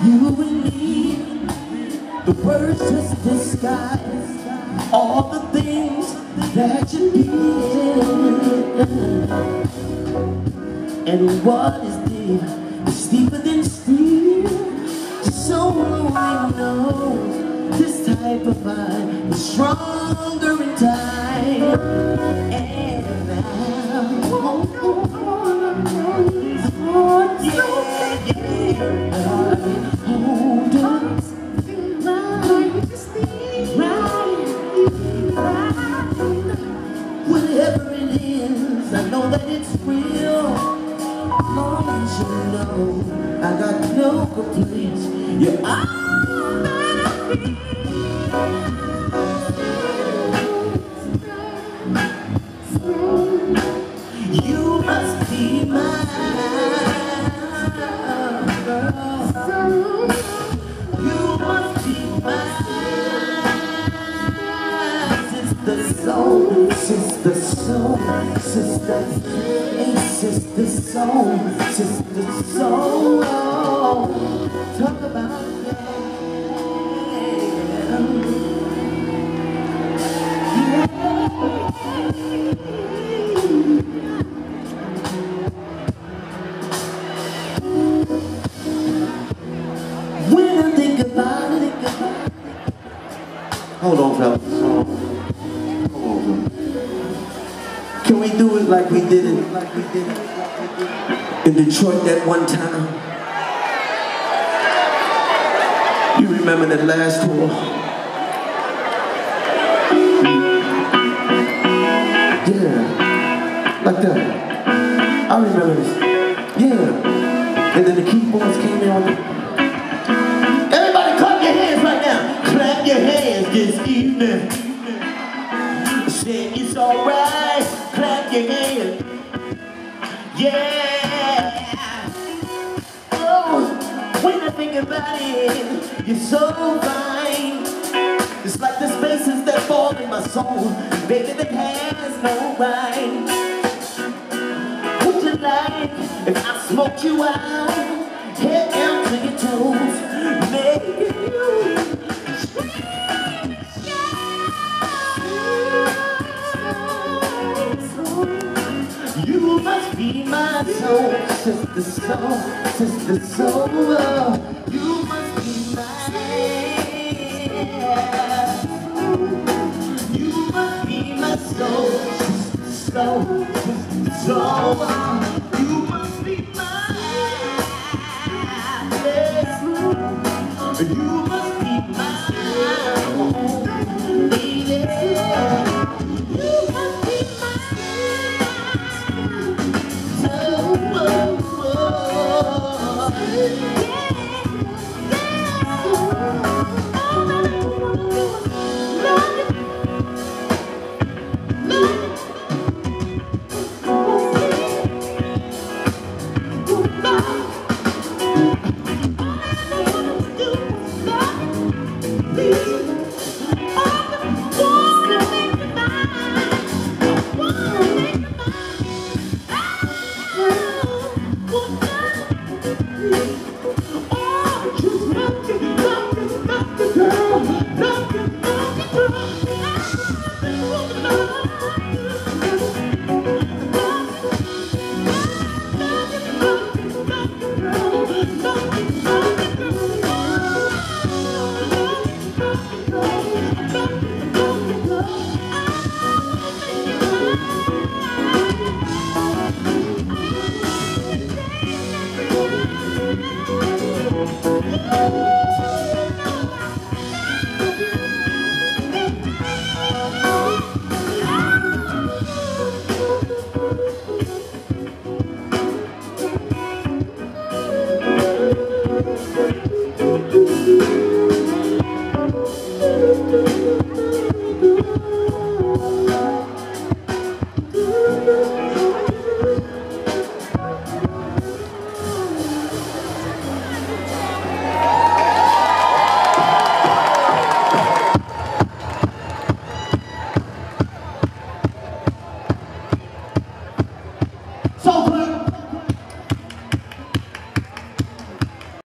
You and me, the words just disguise all the things that you need. And what is deeper than steel. So I know this type of mind is stronger in time. And I won't hold on to right. Whatever it is, I know that it's real. Long as you know, I got no complaints. You're all that I feel. You must be mine. Soul Sista, soul Sista, hey Sista, soul Sista, soul. Talk about that. When I think about it, hold on, fellas. Can we do it like we did it in Detroit that one time? You remember that last tour? Yeah, like that. I remember this. Yeah. And then the keyboards came in on me. Everybody clap your hands right now. Clap your hands this evening. Say it's alright. Clap your hands, yeah. Oh, when I think about it, you're so fine. It's like the spaces that fall in my soul, baby, that has no rhyme. Would you like if I smoked you out, head down to your toes, make you scream, yeah. You must be my soul sister, soul sister, soul. You must be my, you must be my soul sister, soul sister, soul. You must be my, you must be